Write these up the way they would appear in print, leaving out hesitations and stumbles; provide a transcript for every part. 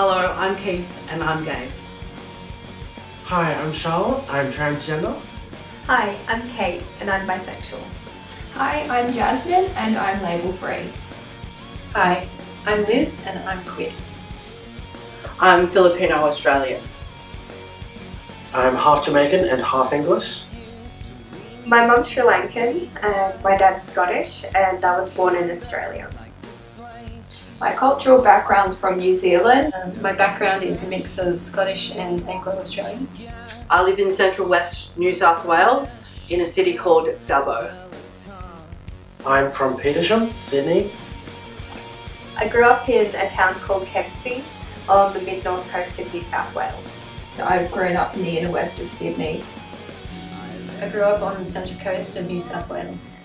Hello, I'm Keith and I'm gay. Hi, I'm Charlotte, I'm transgender. Hi, I'm Kate and I'm bisexual. Hi, I'm Jasmine and I'm label free. Hi, I'm Liz and I'm queer. I'm Filipino-Australian. I'm half Jamaican and half English. My mum's Sri Lankan and my dad's Scottish and I was born in Australia. My cultural background's from New Zealand. My background is a mix of Scottish and Anglo-Australian. I live in Central West, New South Wales, in a city called Dubbo. I'm from Petersham, Sydney. I grew up in a town called Kempsey on the mid-north coast of New South Wales. I've grown up in the inner west of Sydney. I grew up on the central coast of New South Wales.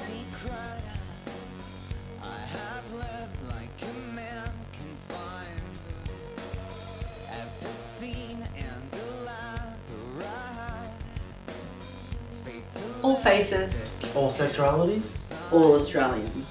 All faces. All sexualities. All Australians.